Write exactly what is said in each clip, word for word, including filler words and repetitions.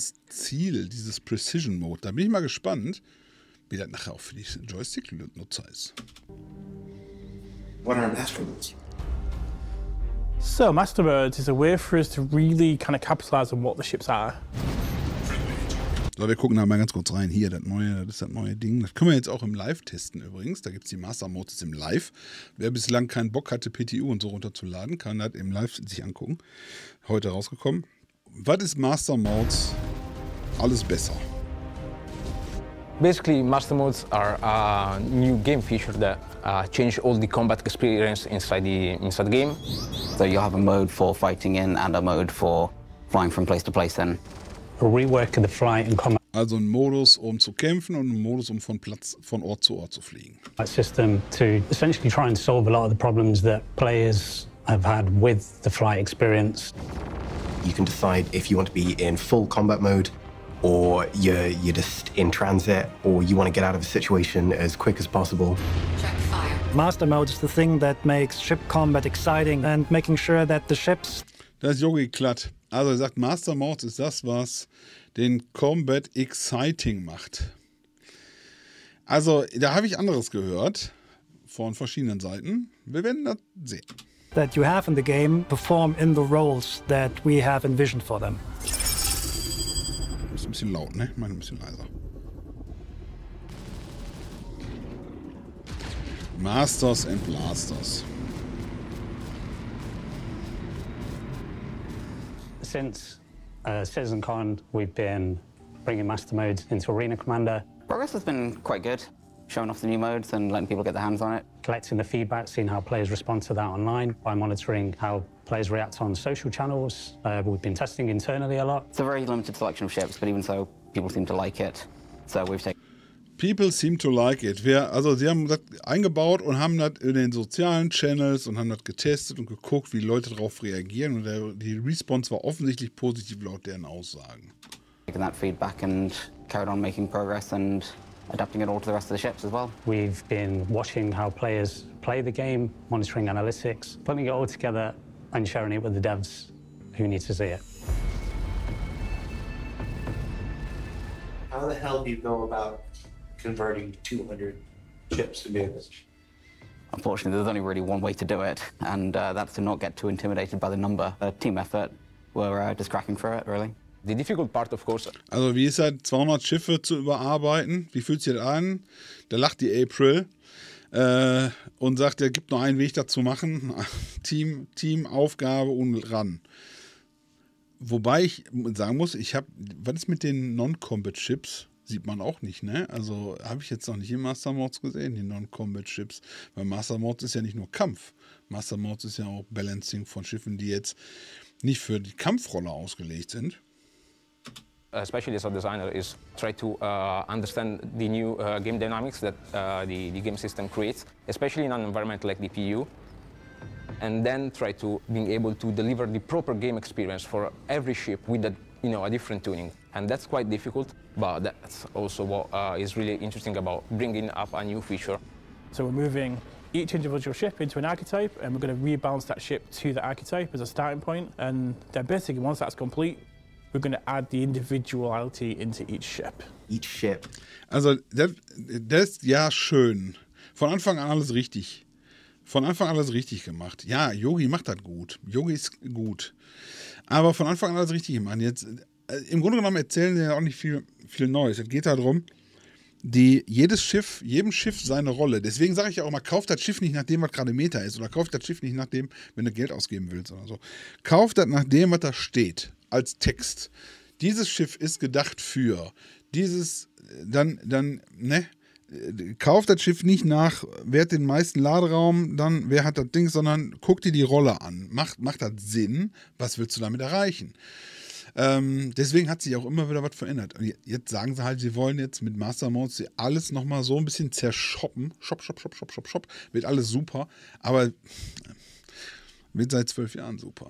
dieses Ziel, dieses Precision-Mode. Da bin ich mal gespannt, wie das nachher auch für die Joystick-Nutzer ist. What are Master-Modes? So, Master-Modes is a way for us to really kind of capitalize on what the ships are. So, wir gucken da mal ganz kurz rein. Hier, das neue, das ist das neue Ding. Das können wir jetzt auch im Live testen übrigens. Da gibt es die Master-Modes im Live. Wer bislang keinen Bock hatte, P T U und so runterzuladen, kann das im Live sich angucken. Heute rausgekommen. Was ist Master-Modes? Alles besser. Basically, Master-Modes are a new game feature that uh, change all the combat experience inside the, inside the game. So you have a mode for fighting in and a mode for flying from place to place then. Also ein Modus, um zu kämpfen, und ein Modus, um von Platz, von Ort zu Ort zu fliegen. Das System, um essentially try and solve a lot of the problems that players have had with the flight experience. You can decide if you want to be in full combat mode, or you're you're just in transit, or you want to get out of a situation as quick as possible. Check fire. Master Mode is the thing that makes ship combat exciting and making sure that the ships. Das ist Jogi Klatt. Also er sagt, Master-Mode ist das, was den Combat exciting macht. Also da habe ich anderes gehört von verschiedenen Seiten. Wir werden das sehen. That you have in the game perform in the roles that we have envisioned for them. Ist ein bisschen laut, ne? Ich meine ein bisschen leiser. Masters and Blasters. Since uh, CitizenCon, we've been bringing Master Modes into Arena Commander. Progress has been quite good, showing off the new modes and letting people get their hands on it. Collecting the feedback, seeing how players respond to that online by monitoring how players react on social channels. Uh, we've been testing internally a lot. It's a very limited selection of ships, but even so, people seem to like it. So we've taken... People seem to like it. Wir, also sie haben das eingebaut und haben das in den sozialen Channels und haben das getestet und geguckt, wie Leute darauf reagieren. Und der, die Response war offensichtlich positiv laut deren Aussagen. Taking that feedback and carried on making progress and adapting it all to the rest of the ships as well. We've been watching how players play the game, monitoring analytics, putting it all together and sharing it with the devs who need to see it. How the hell do you go about converting two hundred ships to damage? Unfortunately, there's only really one way to do it, and uh, that's to not get too intimidated by the number. A team effort, we're uh, just cracking through it, really. The difficult part, of course. Also, wie ist das, zweihundert Schiffe zu überarbeiten? Wie fühlt sich das an? Da lacht die April äh, und sagt, es gibt nur einen Weg dazu machen. Team, Teamaufgabe und ran. Wobei ich sagen muss, ich habe, was ist mit den Non-Combat-Ships? Sieht man auch nicht, ne? Also habe ich jetzt noch nicht in Master-Modes gesehen, die Non-Combat-Ships. Weil Master-Modes ist ja nicht nur Kampf. Master-Modes ist ja auch Balancing von Schiffen, die jetzt nicht für die Kampfrolle ausgelegt sind. Especially as a designer is try to uh, understand the new uh, game dynamics that uh, the, the game system creates, especially in an environment like the P U. And then try to being able to deliver the proper game experience for every ship with a, you know, a different tuning. And that's quite difficult, but that's also what uh, is really interesting about bringing up a new feature. So we're moving each individual ship into an archetype, and we're going to rebalance that ship to the archetype as a starting point. And then basically, once that's complete, we're going to add the individuality into each ship. Each ship. Also, das, das ja schön. Von Anfang an alles richtig. Von Anfang an alles richtig gemacht. Ja, Jogi macht das gut. Jogi ist gut. Aber von Anfang an alles richtig gemacht. Jetzt, im Grunde genommen erzählen sie ja auch nicht viel, viel Neues. Es geht darum, die, jedes Schiff, jedem Schiff seine Rolle. Deswegen sage ich ja auch mal, kauft das Schiff nicht nach dem, was gerade Meta ist. Oder kauft das Schiff nicht nach dem, wenn du Geld ausgeben willst oder so. Kauft das nach dem, was da steht, als Text. Dieses Schiff ist gedacht für dieses, dann, dann, ne? Kauft das Schiff nicht nach, wer hat den meisten Laderaum, dann wer hat das Ding, sondern guck dir die Rolle an. Macht, macht das Sinn? Was willst du damit erreichen? Ähm, deswegen hat sich auch immer wieder was verändert. Und jetzt sagen sie halt, sie wollen jetzt mit Master-Modes alles nochmal so ein bisschen zerschoppen. Shop, shop, shop, shop, shop, shop. Wird alles super, aber wird seit zwölf Jahren super.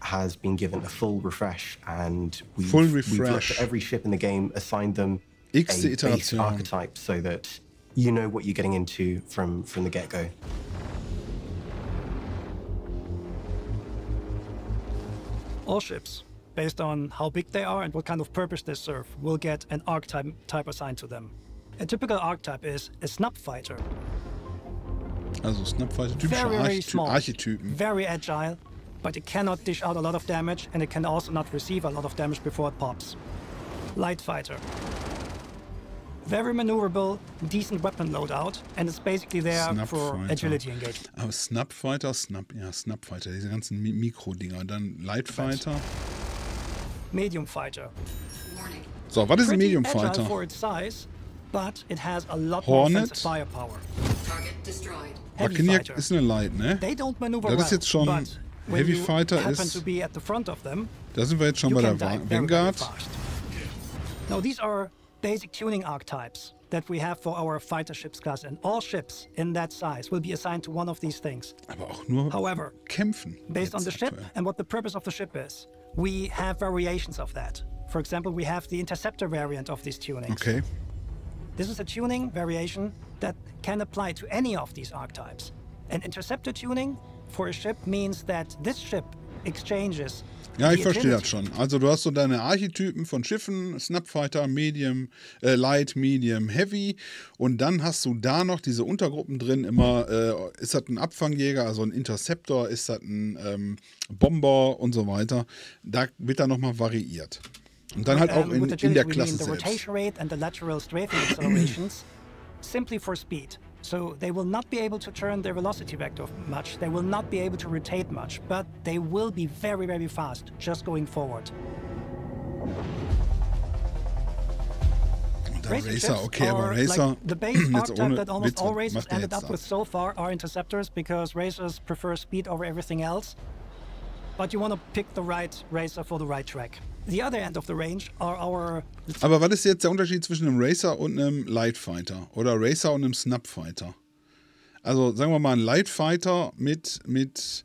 Has been given a full refresh and we've, full refresh. We've every ship in the game, assigned them x Iteration archetype, so that you know what you're getting into from from the get-go. All ships. based on how big they are and what kind of purpose they serve, will get an archetype type assigned to them. A typical archetype is a snub fighter. Also snub fighter, typische very, very small, Archetypen. Very agile, but it cannot dish out a lot of damage and it can also not receive a lot of damage before it pops. Light fighter. Very maneuverable, decent weapon loadout, and it's basically there Snub for Fighter. Agility engagement. Aber Snub Fighter, Snub, ja, Snub Fighter, diese ganzen Mi Mikro-Dinger. Dann Light Fighter. Medium Fighter. So, was ist ein Medium Fighter? For its size, but it has a lot Hornet. More firepower. Buccaneer ist eine Light, ne? They don't maneuver das ist jetzt schon. Well, Heavy Fighter ist. To be at the front of them, da sind wir jetzt schon bei der Vanguard. Now, these are basic tuning archetypes that we have for our fighter ships class, and all ships in that size will be assigned to one of these things. Aber auch nur However, kämpfen based on the ship aktuell. And what the purpose of the ship is, we have variations of that. For example, we have the interceptor variant of these tunings. Okay. This is a tuning variation that can apply to any of these archetypes. An interceptor tuning for a ship means that this ship exchanges. Ja, ich verstehe das schon. Also du hast so deine Archetypen von Schiffen, Snapfighter, Medium, äh, Light, Medium, Heavy, und dann hast du da noch diese Untergruppen drin, immer äh, ist das ein Abfangjäger, also ein Interceptor, ist das ein ähm, Bomber und so weiter. Da wird dann nochmal variiert. Und dann halt auch in, in der Klasse selbst. Simply for speed. So they will not be able to turn their velocity vector much, they will not be able to rotate much, but they will be very, very fast, just going forward. Racer, okay, aber Racer, like the base archetype that almost all racers ended up with so far are interceptors, because racers prefer speed over everything else. But you want to pick the right racer for the right track. The other end of the range are our. Aber was ist jetzt der Unterschied zwischen einem Racer und einem Light Fighter oder Racer und einem Snub Fighter? Also sagen wir mal, ein Light Fighter mit mit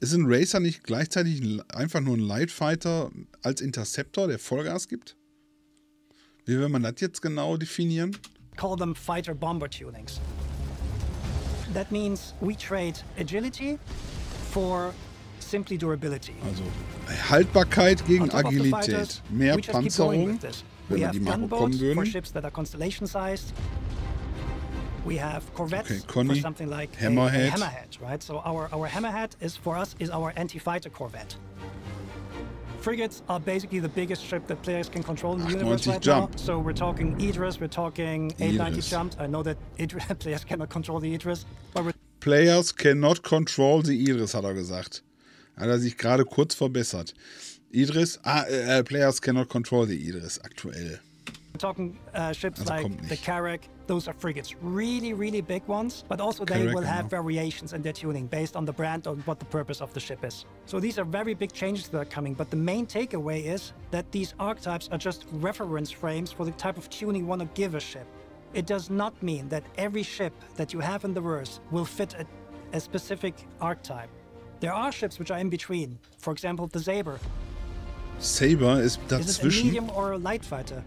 ist ein Racer nicht gleichzeitig einfach nur ein Light Fighter als Interceptor, der Vollgas gibt? Wie will man das jetzt genau definieren? Call them fighter bomber tunings. That means we trade agility for simply durability. Also Haltbarkeit gegen Agilität, mehr Panzerung, wenn wir die mal bekommen würden. Okay, Conny, Hammerhead. Hammerhead, so our our Hammerhead is for us is our anti-fighter Corvette. Frigates are basically the biggest ship that players can control in the universe right now. So we're talking Idris, we're talking eight ninety jump. I know that players cannot control the Idris, but we're Players cannot control the Idris, hat er gesagt. Hat er sich gerade kurz verbessert. Idris, ah, äh, Players cannot control the Idris aktuell. We're talking uh, ships also like the Carrack, those are frigates, really, really big ones, but also Carrack, they will have genau. Variations in their tuning based on the brand and what the purpose of the ship is. So these are very big changes that are coming, but the main takeaway is that these archetypes are just reference frames for the type of tuning you want to give a ship. It does not mean that every ship that you have in the verse will fit a, a specific archetype. There are ships which are in between. For example, the Sabre. Sabre ist dazwischen. Is it a medium or a light fighter?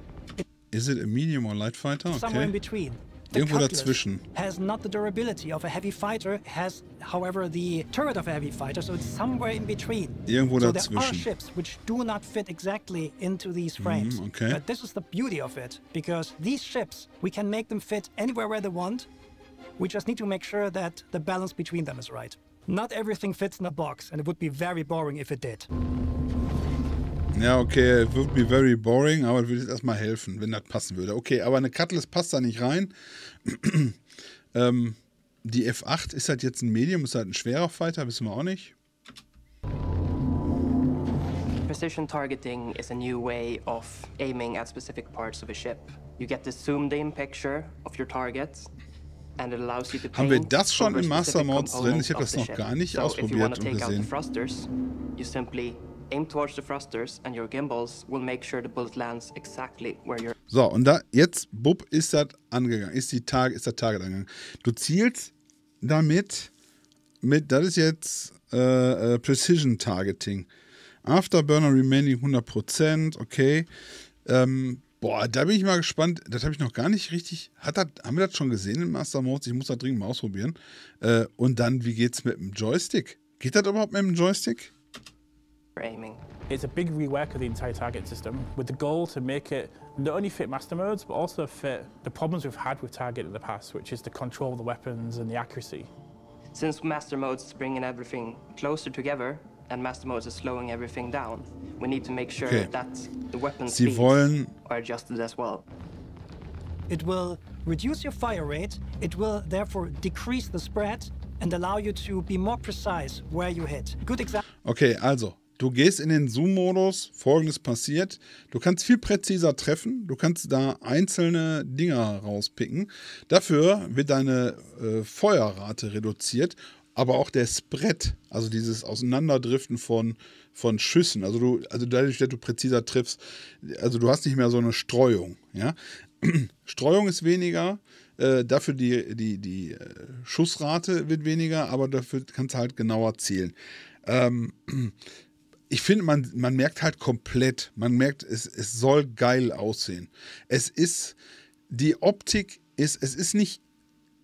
Is it a medium or light fighter? Okay. Somewhere in between. The Irgendwo Cutlass dazwischen. Has not the durability of a heavy fighter, has, however, the turret of a heavy fighter, so it's somewhere in between. Irgendwo so dazwischen. There are ships which do not fit exactly into these frames. Mm, okay. But this is the beauty of it, because these ships, we can make them fit anywhere where they want. We just need to make sure that the balance between them is right. Not everything fits in a box, and it would be very boring if it did. Ja, okay, it would be very boring, aber würde jetzt erstmal helfen, wenn das passen würde. Okay, aber eine Cutlass passt da nicht rein. ähm, die F acht, ist halt jetzt ein Medium, ist halt ein schwerer Fighter, wissen wir auch nicht. Precision targeting is a new way of aiming at specific parts of a ship. You get the zoomed in picture of your target. And it allows you to Haben wir das schon im Master-Mode drin? Ich habe das noch gar nicht so ausprobiert und gesehen. So, und da jetzt, bupp, ist das angegangen. Ist, die Tage, ist der Target angegangen. Du zielst damit, mit, das ist jetzt äh, äh, Precision Targeting. Afterburner remaining hundert Prozent, okay. Ähm, Boah, da bin ich mal gespannt. Das habe ich noch gar nicht richtig. Hat das, haben wir das schon gesehen im Master-Mode? Ich muss das dringend mal ausprobieren. Äh, und dann, wie geht's mit dem Joystick? Geht das überhaupt mit dem Joystick? for aiming. It's a big rework of the entire target system with the goal to make it not only fit master modes but also fit the problems we've had with target in the past, which is the control of the weapons and the accuracy. Since master modes is bringing everything closer together and master modes is slowing everything down, we need to make sure okay. that the weapons Sie speeds are adjusted as well. It will reduce your fire rate, it will therefore decrease the spread and allow you to be more precise where you hit. Good example. Okay, also du gehst in den Zoom-Modus, Folgendes passiert. Du kannst viel präziser treffen, du kannst da einzelne Dinger rauspicken. Dafür wird deine äh, Feuerrate reduziert, aber auch der Spread, also dieses Auseinanderdriften von, von Schüssen. Also, du, also dadurch, dass du präziser triffst, also du hast nicht mehr so eine Streuung. Ja? Streuung ist weniger, äh, dafür die, die, die Schussrate wird weniger, aber dafür kannst du halt genauer zielen. Ähm... Ich finde, man, man merkt halt komplett, man merkt, es, es soll geil aussehen. Es ist, die Optik ist, es ist nicht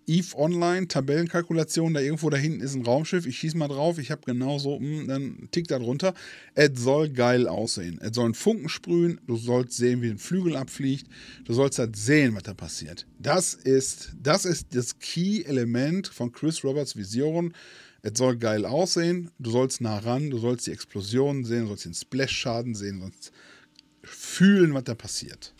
EVE Online, Tabellenkalkulation, da irgendwo da hinten ist ein Raumschiff, ich schieße mal drauf, ich habe genau so, mh, dann tickt da drunter. Es soll geil aussehen. Es sollen Funken sprühen, du sollst sehen, wie ein Flügel abfliegt, du sollst halt sehen, was da passiert. Das ist das, ist das Key-Element von Chris Roberts Vision. Es soll geil aussehen, du sollst nah ran, du sollst die Explosionen sehen, du sollst den Splash-Schaden sehen, du sollst fühlen, was da passiert.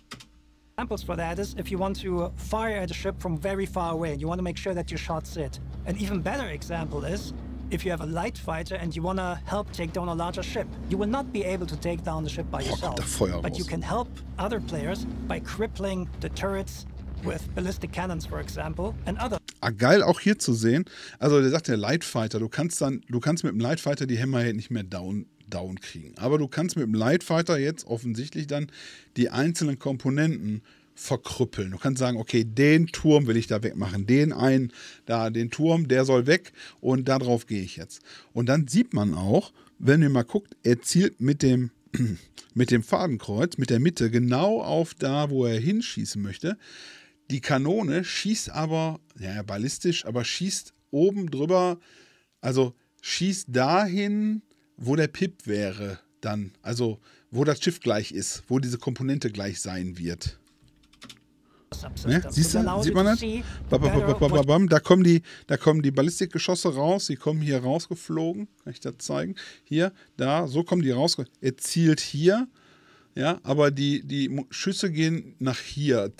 Examples for that is if you want to fire at a ship from very far away and you want to make sure that your shots hit. An even better example is if you have a light fighter and you want to help take down a larger ship. You will not be able to take down the ship by yourself, but you can help other players by crippling the turrets with ballistic cannons, for example, and other. Ah, geil auch hier zu sehen. Also der sagt der Lightfighter, du kannst dann, du kannst mit dem Lightfighter die Hammerhead nicht mehr down, down kriegen. Aber du kannst mit dem Lightfighter jetzt offensichtlich dann die einzelnen Komponenten verkrüppeln. Du kannst sagen, okay, den Turm will ich da wegmachen, den einen, da den Turm, der soll weg und darauf gehe ich jetzt. Und dann sieht man auch, wenn ihr mal guckt, er zielt mit dem mit dem Fadenkreuz, mit der Mitte genau auf da, wo er hinschießen möchte. Die Kanone schießt aber, ja, ballistisch, aber schießt oben drüber, also schießt dahin, wo der Pip wäre dann, also wo das Schiff gleich ist, wo diese Komponente gleich sein wird. Ne? Siehst du, sieht man das? Ba, ba, ba, ba, ba, bam. Da kommen die, da kommen die Ballistikgeschosse raus, die kommen hier rausgeflogen, kann ich das zeigen? Hier, da, so kommen die raus. Er zielt hier, ja, aber die, die Schüsse gehen nach hier,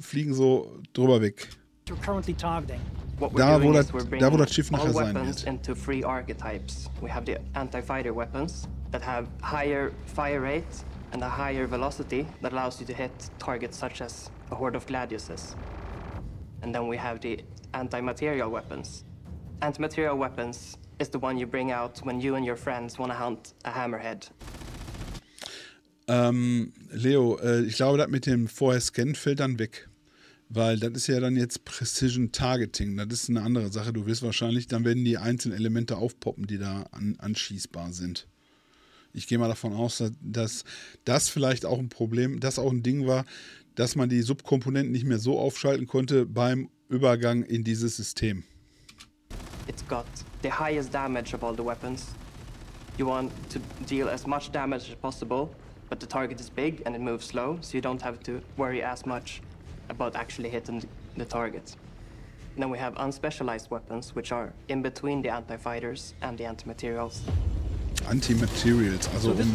fliegen so drüber weg. Da, wo das, da, wo das Schiff nachher sein wird. Wir haben die Anti-Fighter-Weapons, die eine höhere Fire-Rate und eine höhere Velocity, die erlaubt, dich zu Targets such as a horde of Gladiuses. And then we have the Anti-Material Weapons. Anti-Material Weapons is the one you bring out when you and your friends want to hunt a Hammerhead. Ähm, Leo, äh, ich glaube, das mit dem Vorher-Scannen fällt dann weg. Weil das ist ja dann jetzt Precision Targeting. Das ist eine andere Sache. Du wirst wahrscheinlich, dann werden die einzelnen Elemente aufpoppen, die da an, anschießbar sind. Ich gehe mal davon aus, dass, dass das vielleicht auch ein Problem, das auch ein Ding war, dass man die Subkomponenten nicht mehr so aufschalten konnte beim Übergang in dieses System. It's got the highest damage of all the weapons. You want to deal as much damage as possible. But the target is big and it moves slow, so you don't have to worry as much about actually hitting the target. And then we have unspecialized weapons, which are in between the anti-fighters and the anti-materials. Anti-materials, also um.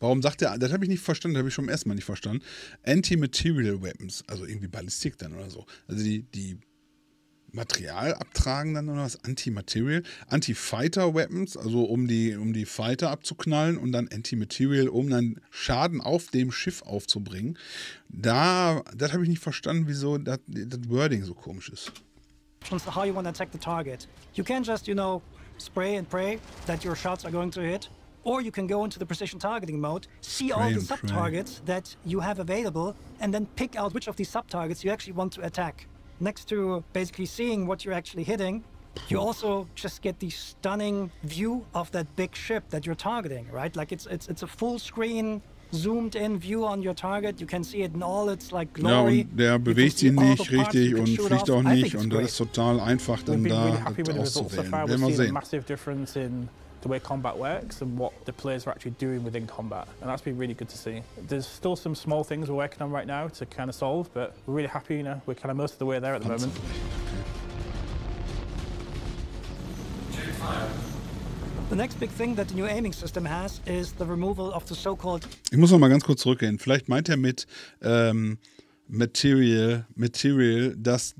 Warum sagt er, das habe ich nicht verstanden, das habe ich schon erstmal nicht verstanden. Anti-material weapons, also irgendwie Ballistik dann oder so. Also die, die Material abtragen dann oder was? Anti-Material, Anti-Fighter-Weapons, also um die, um die Fighter abzuknallen und dann Anti-Material, um dann Schaden auf dem Schiff aufzubringen. Da, das habe ich nicht verstanden, wieso das, das Wording so komisch ist. How you want to attack the target. You can just, you know, spray and pray that your shots are going to hit. Or you can go into the precision targeting mode, see all the sub-targets that you have available and then pick out which of these sub-targets you actually want to attack. Next to basically seeing what you're actually hitting, you also just get the stunning view of that big ship that you're targeting, right? Like it's it's it's a full screen zoomed in view on your target. You can see it in all its like glory. Ja, und der bewegt ihn nicht richtig und fliegt auch nicht und das ist total einfach dann da auszuwählen. Wenn wir sehen. the way combat works and what the players are actually doing within combat. And that's been really good to see. There's still some small things we're working on right now to kind of solve, but we're really happy, you know, we're kind of most of the way there at the moment. The next big thing that the new aiming system has is the removal of the so-called... Ich muss noch mal ganz kurz zurückgehen. Vielleicht meint er mit ähm, Material, Material, dass...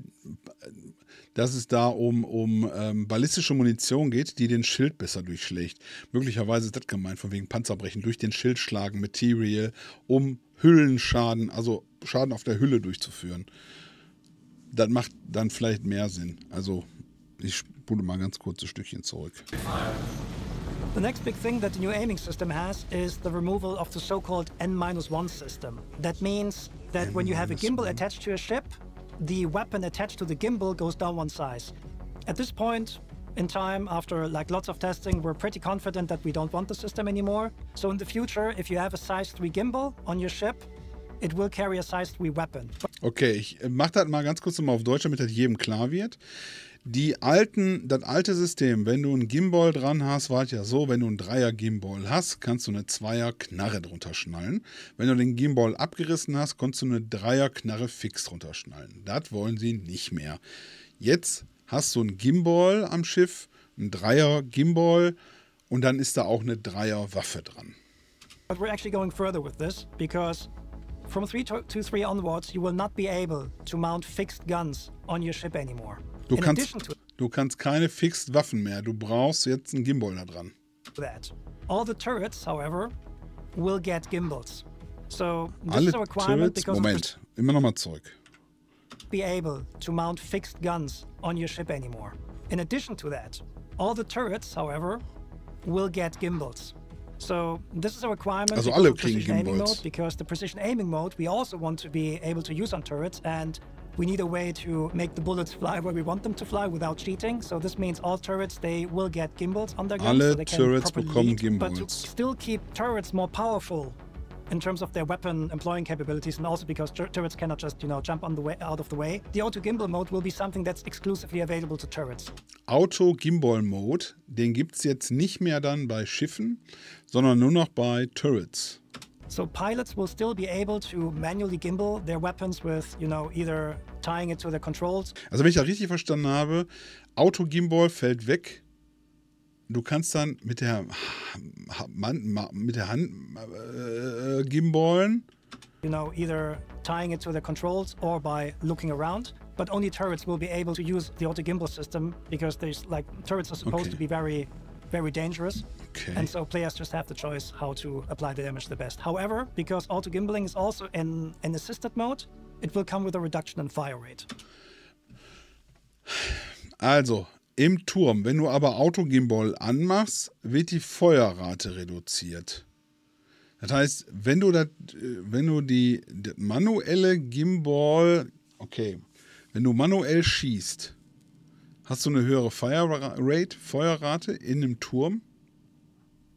dass es da um, um ähm, ballistische Munition geht, die den Schild besser durchschlägt. Möglicherweise ist das gemeint, von wegen Panzerbrechen, durch den Schild schlagen, Material, um Hüllenschaden, also Schaden auf der Hülle durchzuführen. Das macht dann vielleicht mehr Sinn. Also, ich spule mal ganz kurz ein Stückchen zurück. The next big thing that the new aiming system has is the removal of the so-called N minus one system. That means that when you have a gimbal attached to a ship, the weapon attached to the gimbal goes down one size. At this point in time, after like lots of testing, we're pretty confident that we don't want the system anymore. So in the future, if you have a size three gimbal on your ship, it will carry a size three weapon. Okay, ich mach das mal ganz kurz nochmal auf Deutsch, damit das jedem klar wird. Die alten, das alte System, wenn du einen Gimbal dran hast, war es ja so, wenn du einen Dreier-Gimbal hast, kannst du eine Zweier-Knarre drunter schnallen. Wenn du den Gimbal abgerissen hast, konntest du eine Dreier-Knarre fix drunter schnallen. Das wollen sie nicht mehr. Jetzt hast du einen Gimbal am Schiff, einen Dreier-Gimbal und dann ist da auch eine Dreier-Waffe dran. But we're actually going further with this, because from three two three onwards you will not be able to mount fixed guns on your ship anymore. Du kannst, du kannst keine fixed Waffen mehr. Du brauchst jetzt einen Gimbal da dran. All the turrets, however, will get gimbals. So this Alle is a requirement Turrets, because Moment, immer noch mal zurück. Be able to mount fixed guns on your ship anymore. In addition to that, all the turrets, however, will get gimbals. So this is a requirement also alle kriegen Gimbals. Aiming mode, because the precision aiming mode we also want to be able to use on turrets, and we need a way to make the bullets fly where we want them to fly without cheating. So this means all turrets, they will get gimbals on their guns. Alle so they can turrets bekommen lead, gimbals. But to still keep turrets more powerful in terms of their weapon employing capabilities, and also because tur turrets cannot just, you know, jump on the way, out of the way. The auto gimbal mode will be something that's exclusively available to turrets. Auto gimbal mode, den gibt's jetzt nicht mehr dann bei Schiffen, sondern nur noch bei Turrets. So pilots will still be able to manually gimbal their weapons with, you know, either tying it to their controls. Also wenn ich das richtig verstanden habe, Auto-Gimbal fällt weg. Du kannst dann mit der, mit der Hand äh, gimballen. You know, either tying it to their controls or by looking around. But only turrets will be able to use the auto-gimbal system, because there's like turrets are supposed okay. to be very... very dangerous, okay. and so players just have the choice how to apply the damage the best. However, because auto gimbaling is also in an assisted mode, it will come with a reduction in fire rate. Also im Turm, wenn du aber Auto Gimbal anmachst, wird die Feuerrate reduziert. Das heißt, wenn du das, wenn du die, die manuelle Gimbal, okay, wenn du manuell schießt, hast du eine höhere Fire Rate, Feuerrate in einem Turm?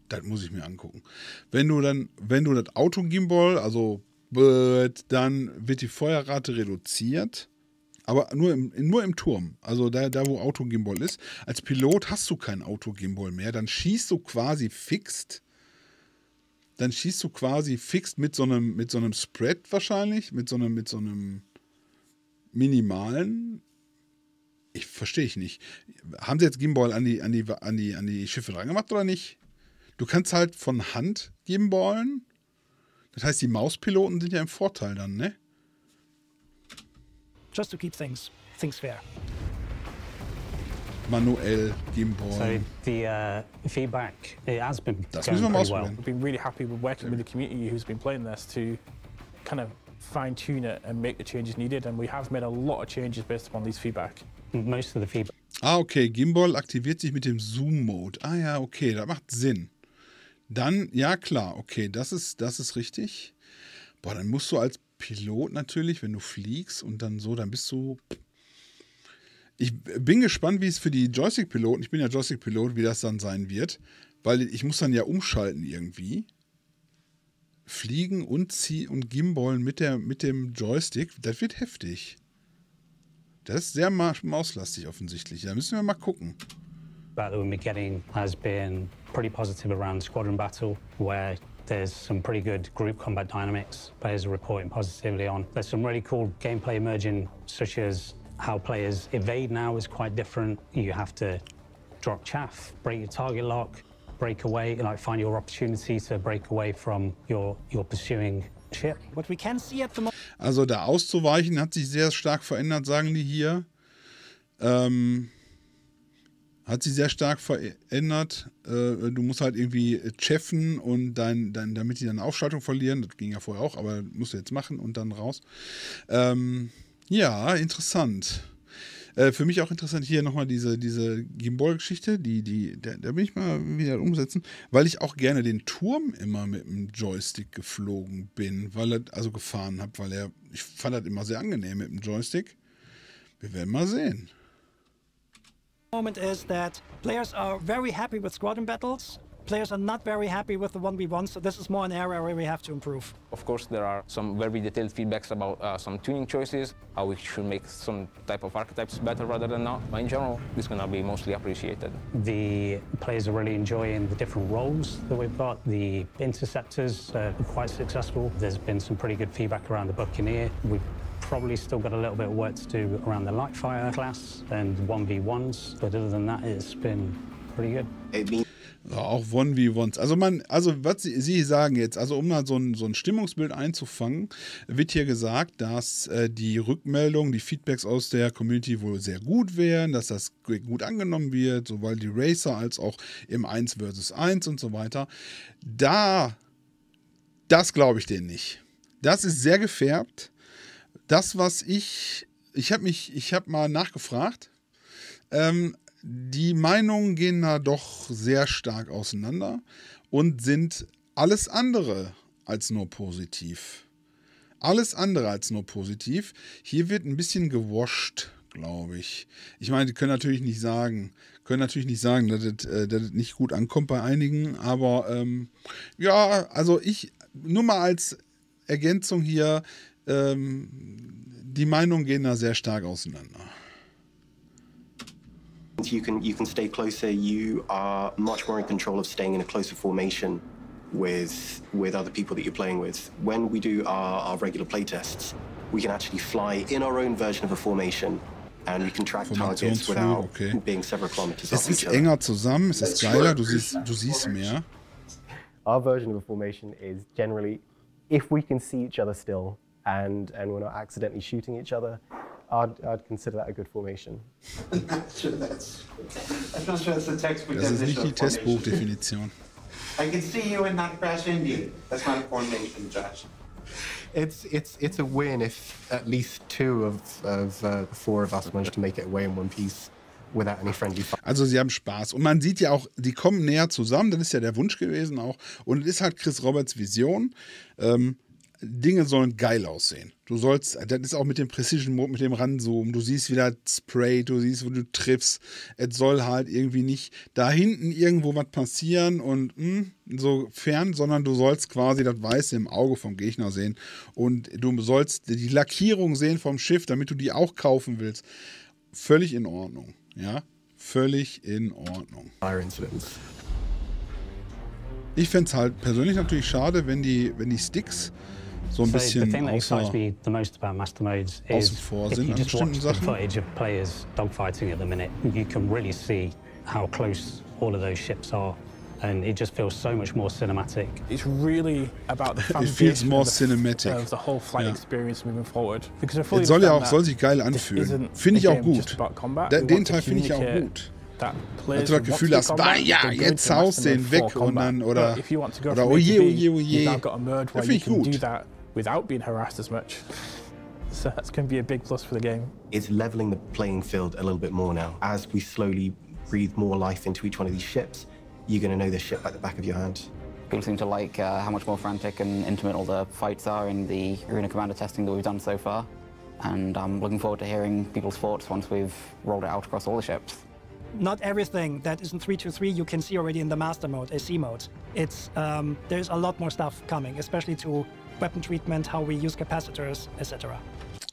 Das muss ich mir angucken. Wenn du dann, wenn du das Auto-Gimbal, also dann wird die Feuerrate reduziert, aber nur im, nur im Turm, also da, da wo Auto-Gimbal ist. Als Pilot hast du kein Auto-Gimbal mehr, dann schießt du quasi fixed, dann schießt du quasi fixed mit so einem, mit so einem Spread wahrscheinlich, mit so einem, mit so einem minimalen. Ich verstehe ich nicht. Haben sie jetzt Gimbal an die, an die, an die, an die Schiffe dran gemacht oder nicht? Du kannst halt von Hand gimballen. Das heißt, die Mauspiloten sind ja im Vorteil dann, ne? Just to keep things, things fair. Manuell gimbal. So the uh, feedback it has been das müssen wir mal ausprobieren. Well. We've been really happy with working with the community who's been playing this to kind of fine-tune it and make the changes needed, and we have made a lot of changes based upon these feedback. Most of the feedback. Ah, okay, Gimbal aktiviert sich mit dem Zoom-Mode. Ah ja, okay, das macht Sinn. Dann, ja klar, okay, das ist, das ist richtig. Boah, dann musst du als Pilot natürlich, wenn du fliegst und dann so, dann bist du... Ich bin gespannt, wie es für die Joystick-Piloten, ich bin ja Joystick-Pilot, wie das dann sein wird, weil ich muss dann ja umschalten irgendwie. Fliegen und ziehen und Gimballen mit, der, mit dem Joystick, das wird heftig. Das ist sehr mauslastig offensichtlich. Da müssen wir mal gucken. that we've been getting has been pretty positive around squadron battle, where there's some pretty good group combat dynamics players are reporting positively on. There's some really cool gameplay emerging, such as how players evade now is quite different. You have to drop chaff, break your target lock, break away, like find your opportunity to break away from your, your pursuing ship. What we can see at the moment. Also da auszuweichen hat sich sehr stark verändert, sagen die hier. Ähm, hat sich sehr stark verändert. Äh, du musst halt irgendwie cheffen und dein, dein, damit die deine Aufschaltung verlieren. Das ging ja vorher auch, aber musst du jetzt machen und dann raus. Ähm, ja, interessant. Äh, für mich auch interessant hier nochmal diese, diese Gimbal-Geschichte, die, die, da, da bin ich mal wieder umsetzen, weil ich auch gerne den Turm immer mit dem Joystick geflogen bin, weil er, also gefahren habe, weil er, ich fand das immer sehr angenehm mit dem Joystick. Wir werden mal sehen. Moment ist, that players are very happy with squadron battles. Players are not very happy with the one v one, so this is more an area where we have to improve. Of course, there are some very detailed feedbacks about uh, some tuning choices, how we should make some type of archetypes better rather than not. But in general, it's going to be mostly appreciated. The players are really enjoying the different roles that we've got. The interceptors are quite successful. There's been some pretty good feedback around the Buccaneer. We've probably still got a little bit of work to do around the light fire class and one v ones, but other than that, it's been pretty good. Hey, so, auch one v ones. Also, man, also was Sie, Sie sagen jetzt, also um mal so ein, so ein Stimmungsbild einzufangen, wird hier gesagt, dass äh, die Rückmeldungen, die Feedbacks aus der Community wohl sehr gut wären, dass das gut angenommen wird, sowohl die Racer als auch im eins versus eins und so weiter. Da, das glaube ich denen nicht. Das ist sehr gefärbt. Das, was ich, ich habe mich, ich habe mal nachgefragt, ähm, die Meinungen gehen da doch sehr stark auseinander und sind alles andere als nur positiv. Alles andere als nur positiv. Hier wird ein bisschen gewascht, glaube ich. Ich meine, die können natürlich nicht sagen, können natürlich nicht sagen, dass es das, das nicht gut ankommt bei einigen, aber ähm, ja, also ich, nur mal als Ergänzung hier, ähm, die Meinungen gehen da sehr stark auseinander. You can you can stay closer. You are much more in control of staying in a closer formation with with other people that you're playing with. When we do our, our regular play tests, we can actually fly in our own version of a formation and we can track targets without okay. being several kilometers off each other. Es ist enger zusammen, es ist geiler, du siehst du siehst mehr. Our version of a formation is generally if we can see each other still and and we're not accidentally shooting each other. I'd, I'd consider that a good formation. Sure, that's, I'm not sure that's the textbook das definition. Das ist nicht die Testbuchdefinition. I can see you and not crash into you. That's not a formation, Josh. It's it's it's a win if at least two of of uh, four of us manage to make it away in one piece. Also sie haben Spaß und man sieht ja auch, die kommen näher zusammen, das ist ja der Wunsch gewesen auch und es ist halt Chris Roberts Vision, ähm, Dinge sollen geil aussehen. Du sollst, das ist auch mit dem Precision-Mode, mit dem Ranzoomen, du siehst wieder Spray, du siehst, wo du triffst. Es soll halt irgendwie nicht da hinten irgendwo was passieren und mh, so fern, sondern du sollst quasi das Weiße im Auge vom Gegner sehen und du sollst die Lackierung sehen vom Schiff, damit du die auch kaufen willst. Völlig in Ordnung, ja? Völlig in Ordnung. Ich fände es halt persönlich natürlich schade, wenn die, wenn die Sticks so ein so bisschen außen vor sind an bestimmten Sachen. And it just feels so much more cinematic. It's really about the foundation. It feels more cinematic. Of the whole flight yeah. experience moving forward. Because I soll ja auch soll sich geil anfühlen. Finde ich auch gut. Den Teil finde ich auch gut. Dass du das Gefühl hast, da ja, jetzt haust den weg und dann oder oder oje oje oje. Das finde ich gut. Without being harassed as much. So that's going to be a big plus for the game. It's leveling the playing field a little bit more now. As we slowly breathe more life into each one of these ships. You're going to know this shit like the back of your hand. People seem to like uh, how much more frantic and intimate all the fights are in the Arena Commander testing that we've done so far. And I'm looking forward to hearing people's thoughts once we've rolled it out across all the ships. Not everything that isn't three two three you can see already in the Master-Mode, A C-Mode. It's, um, there's a lot more stuff coming, especially to weapon treatment, how we use capacitors, et cetera.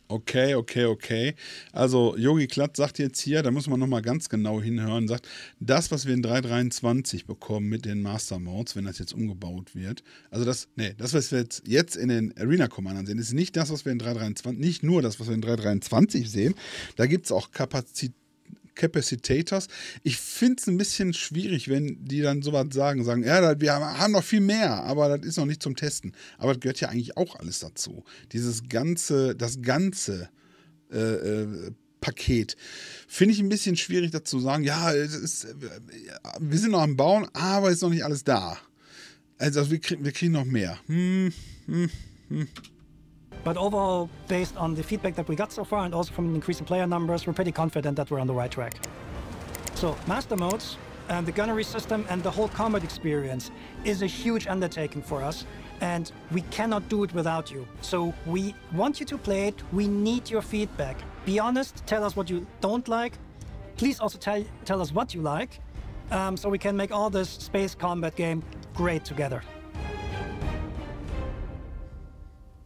Okay, okay, okay. Also Jogi Klatt sagt jetzt hier, da muss man nochmal ganz genau hinhören, sagt, das, was wir in drei dreiundzwanzig bekommen mit den Master-Modes, wenn das jetzt umgebaut wird, also das, nee, das, was wir jetzt, jetzt in den Arena-Commandern sehen, ist nicht das, was wir in drei dreiundzwanzig, nicht nur das, was wir in drei dreiundzwanzig sehen, da gibt es auch Kapazität, Capacitators. Ich finde es ein bisschen schwierig, wenn die dann sowas sagen, sagen, ja, wir haben noch viel mehr, aber das ist noch nicht zum Testen. Aber das gehört ja eigentlich auch alles dazu. Dieses ganze, das ganze äh, äh, Paket. Finde ich ein bisschen schwierig, dazu zu sagen, ja, es ist, wir sind noch am Bauen, aber ist noch nicht alles da. Also wir, krieg, wir kriegen noch mehr. Hm, hm, hm. But overall, based on the feedback that we got so far and also from increasing player numbers, we're pretty confident that we're on the right track. So, Master Modes, and the gunnery system and the whole combat experience is a huge undertaking for us, and we cannot do it without you. So we want you to play it, we need your feedback. Be honest, tell us what you don't like, please also tell, tell us what you like, um, so we can make all this space combat game great together.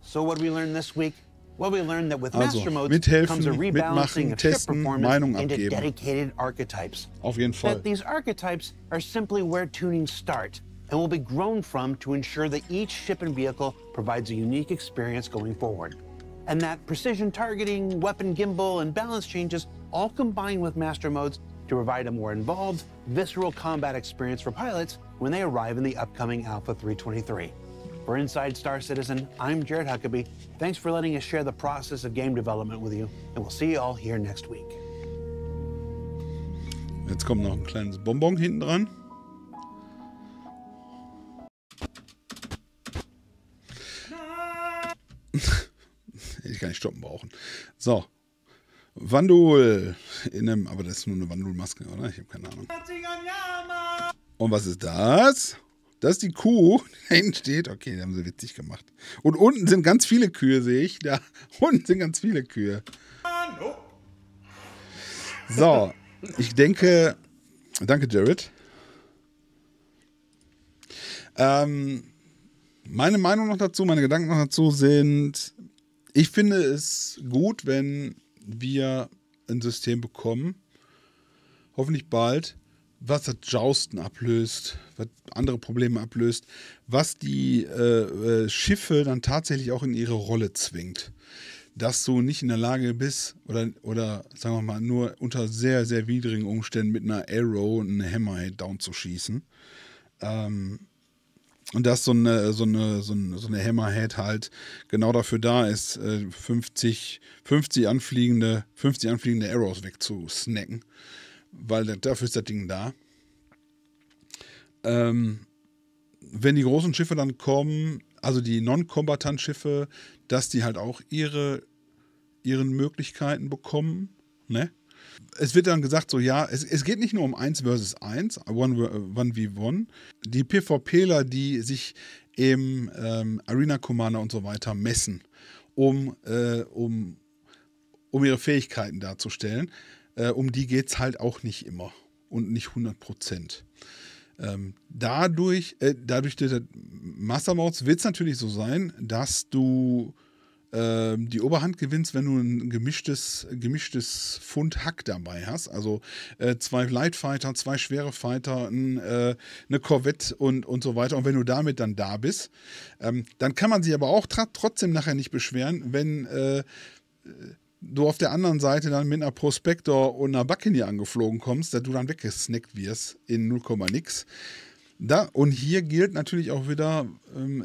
So what we learned this week? Well, we learned that with Master Mode comes a rebalancing of ship performance into dedicated archetypes. Auf jeden Fall. That these archetypes are simply where tunings start and will be grown from to ensure that each ship and vehicle provides a unique experience going forward. And that precision targeting, weapon gimbal, and balance changes all combine with Master Modes to provide a more involved, visceral combat experience for pilots when they arrive in the upcoming Alpha three twenty-three. For Inside Star Citizen, I'm Jared Huckabee. Thanks for letting us share the process of game development with you, and we'll see you all here next week. Jetzt kommt noch ein kleines Bonbon hinten dran. Hätte ich gar nicht stoppen brauchen. So. Vandul in einem, aber das ist nur eine Vandul-Maske, oder? Ich habe keine Ahnung. Und was ist das? Das ist die Kuh, die da hinten steht. Okay, die haben sie witzig gemacht. Und unten sind ganz viele Kühe, sehe ich. Da unten sind ganz viele Kühe. So, ich denke... Danke, Jared. Ähm, meine Meinung noch dazu, meine Gedanken noch dazu sind... Ich finde es gut, wenn wir ein System bekommen. Hoffentlich bald. Was das Jousten ablöst, was andere Probleme ablöst, was die äh, äh, Schiffe dann tatsächlich auch in ihre Rolle zwingt. Dass du nicht in der Lage bist, oder, oder sagen wir mal, nur unter sehr, sehr widrigen Umständen mit einer Arrow und einer Hammerhead down zu schießen. Ähm, und dass so eine, so, eine, so, eine, so eine Hammerhead halt genau dafür da ist, äh, fünfzig anfliegende Arrows wegzusnacken. Weil dafür ist das Ding da. Ähm, wenn die großen Schiffe dann kommen, also die Non-Kombatant-Schiffe, dass die halt auch ihre ihren Möglichkeiten bekommen. Ne? Es wird dann gesagt, so ja, es, es geht nicht nur um eins versus eins, eins gegen eins. Die PvPler, die sich im ähm, Arena Commander und so weiter messen, um, äh, um, um ihre Fähigkeiten darzustellen, um die geht es halt auch nicht immer und nicht hundert Prozent. Ähm, dadurch, äh, dadurch durch Master-Modes wird es natürlich so sein, dass du äh, die Oberhand gewinnst, wenn du ein gemischtes, gemischtes Pfund Hack dabei hast. Also äh, zwei Lightfighter, zwei schwere Fighter, ein, äh, eine Corvette und, und so weiter. Und wenn du damit dann da bist, ähm, dann kann man sich aber auch trotzdem nachher nicht beschweren, wenn... Äh, du auf der anderen Seite dann mit einer Prospector und einer Buccaneer angeflogen kommst, dass du dann weggesnackt wirst in null Komma nix. Da, und hier gilt natürlich auch wieder,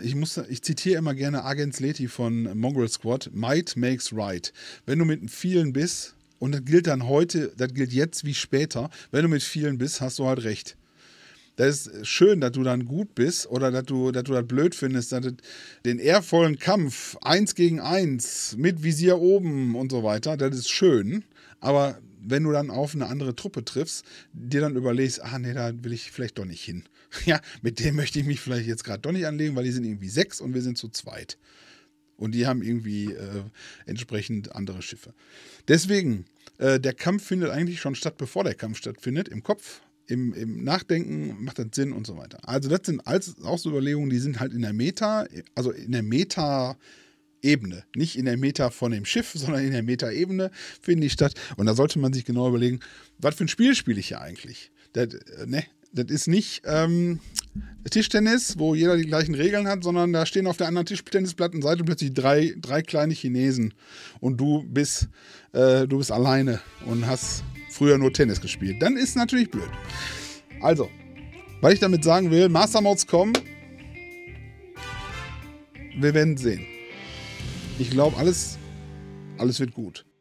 ich, muss, ich zitiere immer gerne Agent Leti von Mongrel Squad, Might makes right. Wenn du mit vielen bist, und das gilt dann heute, das gilt jetzt wie später, wenn du mit vielen bist, hast du halt recht. Das ist schön, dass du dann gut bist oder dass du, dass du das blöd findest, dass du den ehrvollen Kampf eins gegen eins mit Visier oben und so weiter, das ist schön, aber wenn du dann auf eine andere Truppe triffst, dir dann überlegst, ah nee, da will ich vielleicht doch nicht hin. Ja, mit dem möchte ich mich vielleicht jetzt gerade doch nicht anlegen, weil die sind irgendwie sechs und wir sind zu zweit. Und die haben irgendwie äh, entsprechend andere Schiffe. Deswegen, äh, der Kampf findet eigentlich schon statt, bevor der Kampf stattfindet, im Kopf. Im, im Nachdenken macht das Sinn und so weiter. Also das sind auch so Überlegungen, die sind halt in der Meta, also in der Meta Ebene. Nicht in der Meta von dem Schiff, sondern in der Meta-Ebene finden die statt. Und da sollte man sich genau überlegen, was für ein Spiel spiele ich hier eigentlich? Das, ne, das ist nicht ähm, Tischtennis, wo jeder die gleichen Regeln hat, sondern da stehen auf der anderen Tischtennisplattenseite plötzlich drei, drei kleine Chinesen. Und du bist, äh, du bist alleine und hast früher nur Tennis gespielt. Dann ist natürlich blöd. Also, was ich damit sagen will, Master-Modes kommen. Wir werden sehen. Ich glaube, alles, alles wird gut.